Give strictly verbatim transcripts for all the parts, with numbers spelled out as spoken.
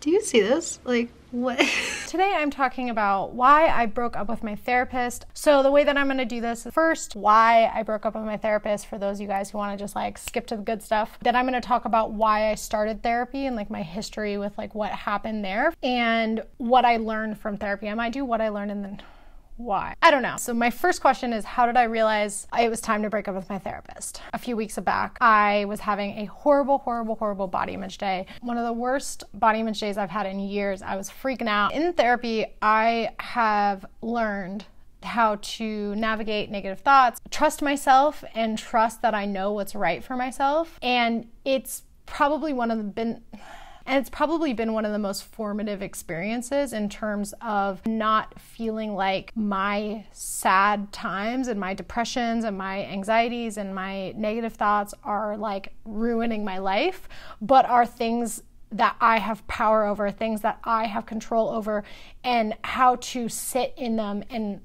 Do you see this? Like, what? Today I'm talking about why I broke up with my therapist. So the way that I'm going to do this, first, why I broke up with my therapist, for those of you guys who want to just like skip to the good stuff. Then I'm going to talk about why I started therapy and like my history with like what happened there and what I learned from therapy. I might do what I learned and then why. I don't know. So my first question is, how did I realize it was time to break up with my therapist? A few weeks back, I was having a horrible, horrible, horrible body image day. One of the worst body image days I've had in years. I was freaking out. In therapy, I have learned how to navigate negative thoughts, trust myself, and trust that I know what's right for myself. And it's probably one of the been... And it's probably been one of the most formative experiences in terms of not feeling like my sad times and my depressions and my anxieties and my negative thoughts are like ruining my life, but are things that I have power over, things that I have control over, and how to sit in them and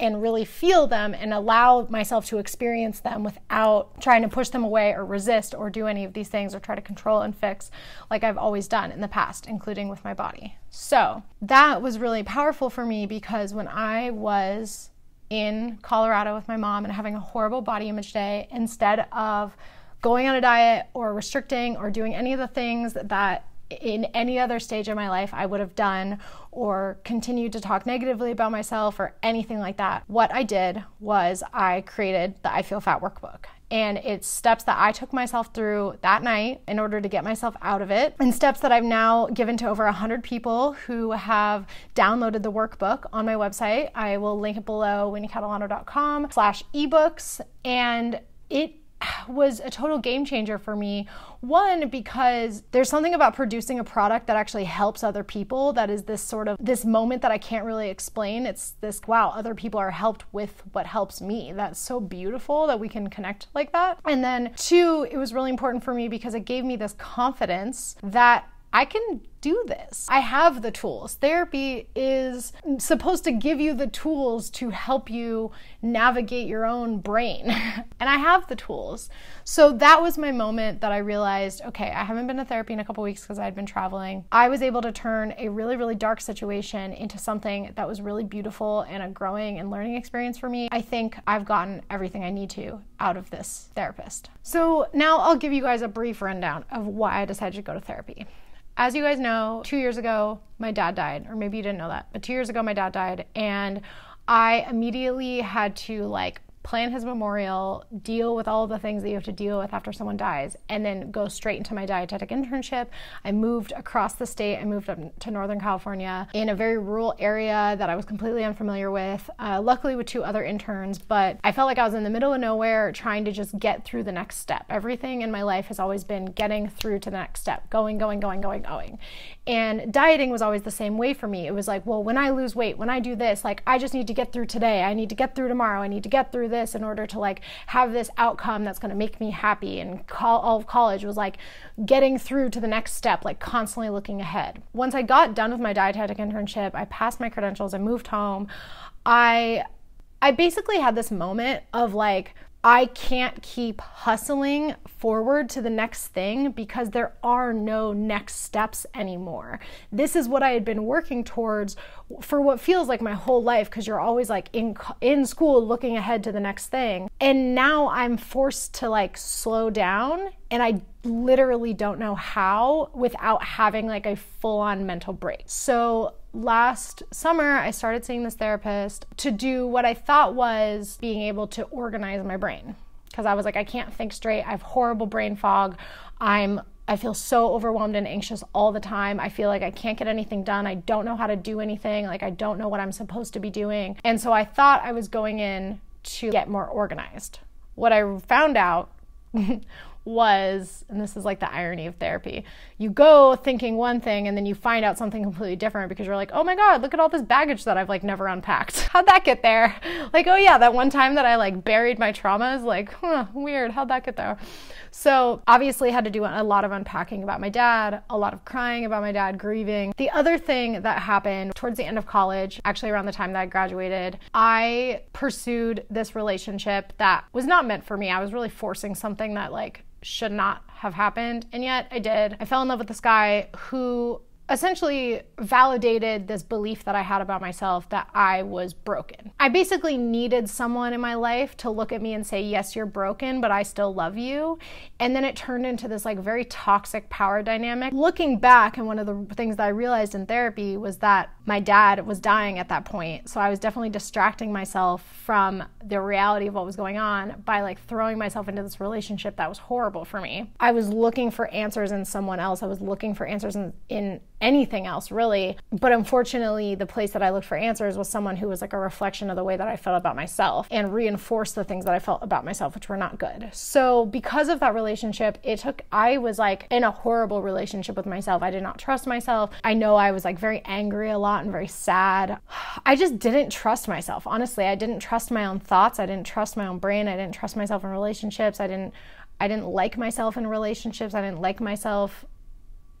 and really feel them and allow myself to experience them without trying to push them away or resist or do any of these things or try to control and fix like I've always done in the past, including with my body. So that was really powerful for me, because when I was in Colorado with my mom and having a horrible body image day, instead of going on a diet or restricting or doing any of the things that in any other stage of my life I would have done or continued to talk negatively about myself or anything like that, what I did was I created the I Feel Fat workbook. And it's steps that I took myself through that night in order to get myself out of it, and steps that I've now given to over one hundred people who have downloaded the workbook on my website. I will link it below, whitney catalano dot com slash ebooks. And it was a total game changer for me. One, because there's something about producing a product that actually helps other people that is this sort of this moment that I can't really explain. It's this, wow, other people are helped with what helps me. That's so beautiful that we can connect like that. And then two, it was really important for me because it gave me this confidence that I can do this. I have the tools. Therapy is supposed to give you the tools to help you navigate your own brain. And I have the tools. So that was my moment that I realized, okay, I haven't been to therapy in a couple weeks because I had been traveling. I was able to turn a really, really dark situation into something that was really beautiful and a growing and learning experience for me. I think I've gotten everything I need to out of this therapist. So now I'll give you guys a brief rundown of why I decided to go to therapy. As you guys know, two years ago, my dad died, or maybe you didn't know that, but two years ago, my dad died, and I immediately had to like plan his memorial, deal with all the things that you have to deal with after someone dies, and then go straight into my dietetic internship. I moved across the state. I moved up to Northern California in a very rural area that I was completely unfamiliar with, uh, luckily with two other interns, but I felt like I was in the middle of nowhere trying to just get through the next step. Everything in my life has always been getting through to the next step, going, going, going, going, going. And dieting was always the same way for me. It was like, well, when I lose weight, when I do this, like I just need to get through today. I need to get through tomorrow. I need to get through this in order to like have this outcome that's going to make me happy. And call, all of college was like getting through to the next step, like constantly looking ahead. Once I got done with my dietetic internship, I passed my credentials, I moved home. I, I basically had this moment of like, I can't keep hustling forward to the next thing because there are no next steps anymore. This is what I had been working towards for what feels like my whole life, because you're always like in in school looking ahead to the next thing. And now I'm forced to like slow down, and I literally don't know how without having like a full-on mental break. So last summer, I started seeing this therapist to do what I thought was being able to organize my brain, because I was like, I can't think straight. I have horrible brain fog. I'm I feel so overwhelmed and anxious all the time. I feel like I can't get anything done. I don't know how to do anything. Like I don't know what I'm supposed to be doing. And so I thought I was going in to get more organized. What I found out was, and this is like the irony of therapy, you go thinking one thing and then you find out something completely different, because you're like, oh my God, look at all this baggage that I've like never unpacked. How'd that get there? Like, oh yeah, that one time that I like buried my traumas, like, huh, weird, how'd that get there? So obviously had to do a lot of unpacking about my dad, a lot of crying about my dad, grieving. The other thing that happened towards the end of college, actually around the time that I graduated, I pursued this relationship that was not meant for me. I was really forcing something that like should not have happened, and yet I did. I fell in love with this guy who essentially validated this belief that I had about myself that I was broken. I basically needed someone in my life to look at me and say, yes, you're broken, but I still love you. And then it turned into this like very toxic power dynamic. Looking back, and one of the things that I realized in therapy was that my dad was dying at that point. So I was definitely distracting myself from the reality of what was going on by like throwing myself into this relationship that was horrible for me. I was looking for answers in someone else. I was looking for answers in, in anything else really, but unfortunately the place that I looked for answers was someone who was like a reflection of the way that I felt about myself and reinforced the things that I felt about myself, which were not good. So because of that relationship, it took, I was like in a horrible relationship with myself. I did not trust myself. I know I was like very angry a lot and very sad. I just didn't trust myself. Honestly, I didn't trust my own thoughts. I didn't trust my own brain. I didn't trust myself in relationships. I didn't, I didn't like myself in relationships. I didn't like myself.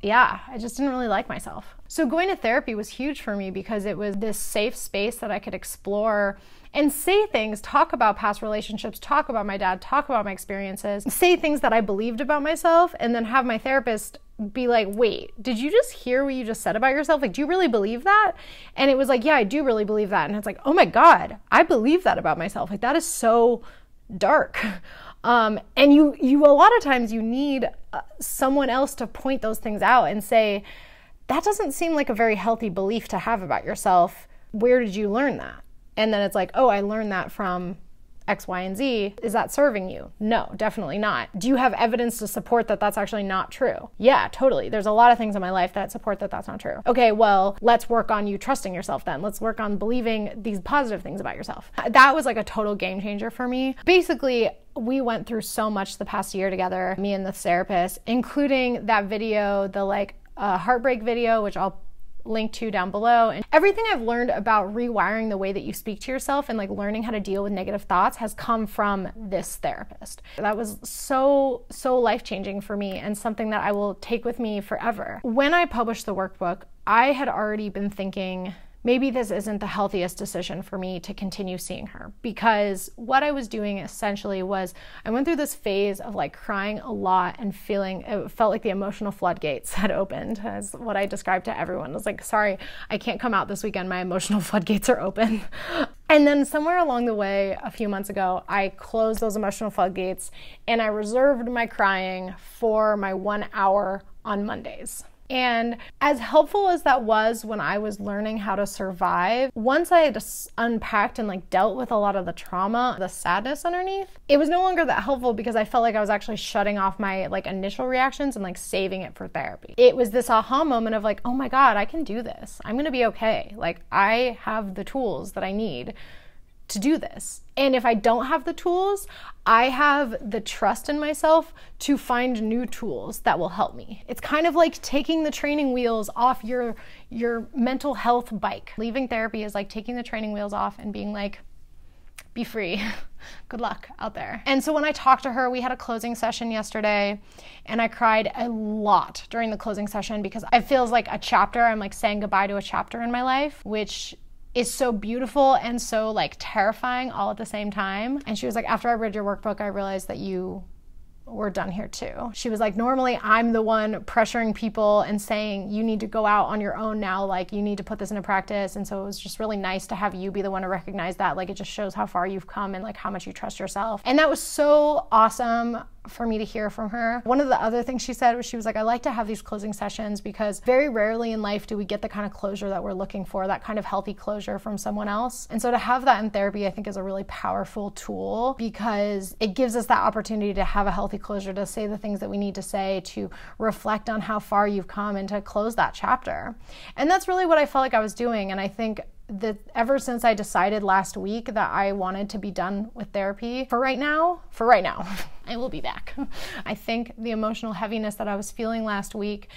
Yeah, I just didn't really like myself. So going to therapy was huge for me because it was this safe space that I could explore and say things, talk about past relationships, talk about my dad, talk about my experiences, say things that I believed about myself, and then have my therapist be like, wait, did you just hear what you just said about yourself? Like, do you really believe that? And it was like, yeah, I do really believe that. And it's like, oh my God, I believe that about myself. Like, that is so dark. Um, and you, you, a lot of times you need someone else to point those things out and say, that doesn't seem like a very healthy belief to have about yourself. Where did you learn that? And then it's like, oh, I learned that from X, Y, and Z. Is that serving you? No, definitely not. Do you have evidence to support that that's actually not true? Yeah, totally. There's a lot of things in my life that support that that's not true. Okay, well, let's work on you trusting yourself then. Let's work on believing these positive things about yourself. That was like a total game changer for me. Basically, we went through so much the past year together, me and the therapist, including that video, the like uh, heartbreak video, which I'll link to down below. And everything I've learned about rewiring the way that you speak to yourself and like learning how to deal with negative thoughts has come from this therapist. That was so, so life-changing for me and something that I will take with me forever. When I published the workbook, I had already been thinking, maybe this isn't the healthiest decision for me to continue seeing her, because what I was doing essentially was I went through this phase of like crying a lot and feeling, it felt like the emotional floodgates had opened, as what I described to everyone. I was like, sorry, I can't come out this weekend. My emotional floodgates are open. And then somewhere along the way, a few months ago, I closed those emotional floodgates and I reserved my crying for my one hour on Mondays. And as helpful as that was when I was learning how to survive, once I had unpacked and like dealt with a lot of the trauma, the sadness underneath, it was no longer that helpful because I felt like I was actually shutting off my like initial reactions and like saving it for therapy. It was this aha moment of like, oh my God, I can do this. I'm gonna be okay. Like, I have the tools that I need to do this. And if I don't have the tools, I have the trust in myself to find new tools that will help me. It's kind of like taking the training wheels off your, your mental health bike. Leaving therapy is like taking the training wheels off and being like, be free. Good luck out there. And so when I talked to her, we had a closing session yesterday and I cried a lot during the closing session because it feels like a chapter. I'm like saying goodbye to a chapter in my life, which is so beautiful and so like terrifying all at the same time. And she was like, after I read your workbook, I realized that you were done here too. She was like, normally I'm the one pressuring people and saying, you need to go out on your own now, like you need to put this into practice. And so it was just really nice to have you be the one to recognize that. Like, it just shows how far you've come and like how much you trust yourself. And that was so awesome for me to hear from her. One of the other things she said was, she was like, I like to have these closing sessions because very rarely in life do we get the kind of closure that we're looking for, that kind of healthy closure from someone else. And so to have that in therapy, I think is a really powerful tool because it gives us that opportunity to have a healthy closure, to say the things that we need to say, to reflect on how far you've come and to close that chapter. And that's really what I felt like I was doing. And I think that ever since I decided last week that I wanted to be done with therapy for right now, for right now, I will be back. I think the emotional heaviness that I was feeling last week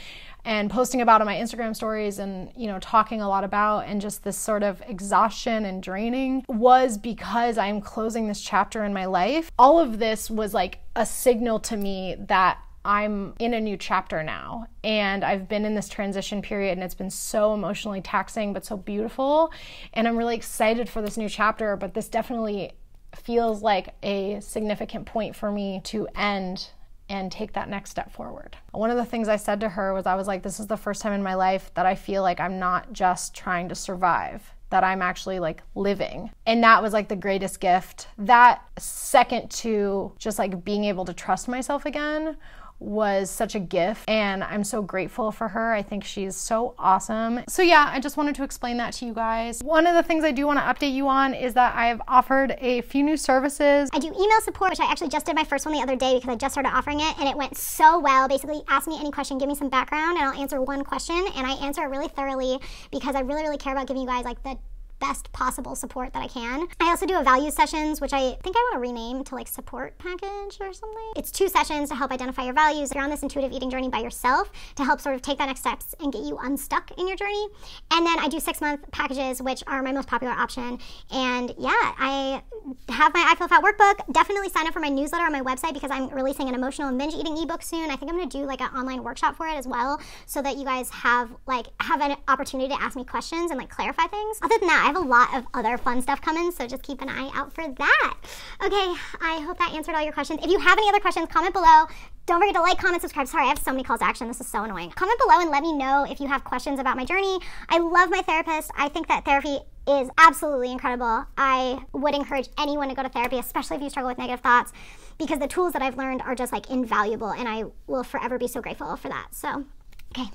and posting about on my Instagram stories and, you know, talking a lot about, and just this sort of exhaustion and draining, was because I'm closing this chapter in my life. All of this was like a signal to me that I'm in a new chapter now, and I've been in this transition period and it's been so emotionally taxing but so beautiful, and I'm really excited for this new chapter, but this definitely feels like a significant point for me to end and take that next step forward. One of the things I said to her was, I was like, this is the first time in my life that I feel like I'm not just trying to survive, that I'm actually like living. And that was like the greatest gift. That second to just like being able to trust myself again was such a gift, and I'm so grateful for her. I think she's so awesome. So yeah, I just wanted to explain that to you guys. One of the things I do want to update you on is that I've offered a few new services. I do email support, which I actually just did my first one the other day because I just started offering it, and it went so well. Basically, ask me any question, give me some background, and I'll answer one question, and I answer it really thoroughly because I really, really care about giving you guys like the best possible support that I can. I also do a value sessions, which I think I want to rename to like support package or something. It's two sessions to help identify your values. You're on this intuitive eating journey by yourself to help sort of take that next steps and get you unstuck in your journey. And then I do six month packages, which are my most popular option. And yeah, I have my I Feel Fat workbook. Definitely sign up for my newsletter on my website because I'm releasing an emotional and binge eating ebook soon. I think I'm going to do like an online workshop for it as well, so that you guys have like have an opportunity to ask me questions and like clarify things. Other than that, I have a lot of other fun stuff coming, so just keep an eye out for that. Okay, I hope that answered all your questions. If you have any other questions, comment below. Don't forget to like, comment, subscribe. Sorry, I have so many calls to action. This is so annoying. Comment below and let me know if you have questions about my journey. I love my therapist. I think that therapy is absolutely incredible. I would encourage anyone to go to therapy, especially if you struggle with negative thoughts, because the tools that I've learned are just like invaluable, and I will forever be so grateful for that. So, okay.